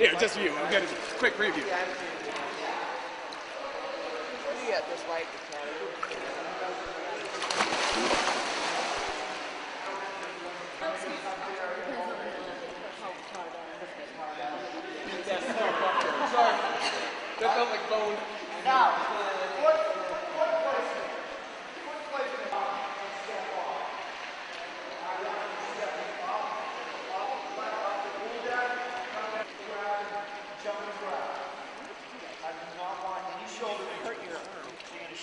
Here, just you. I'm gonna quick preview. You got this light. Sorry, that felt like bone. Now.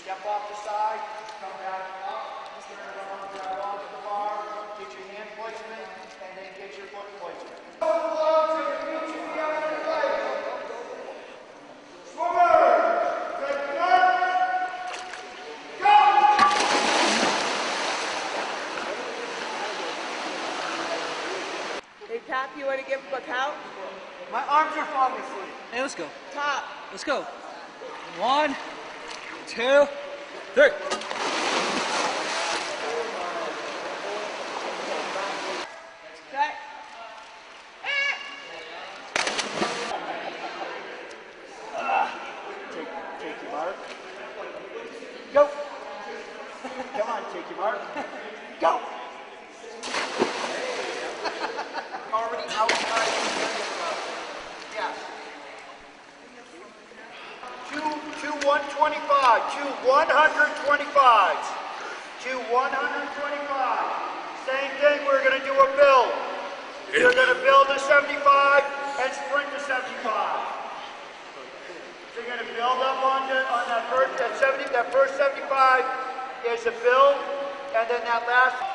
Step off the side, come back up, turn around, grab onto the bar, get your hand placement, and then get your foot placement. Hey, Top, you want to give him a count? My arms are falling asleep. Hey, let's go. Top. Let's go. 1, 2, 3. Set. Take your mark. Go. Come on, take your mark. Go. Already outside. Yeah. 125, 2 125s, 2 125s. Same thing, we're gonna do a build. You're gonna build to 75 and sprint to 75. So you're gonna build up on that first 75 is a build, and then that last.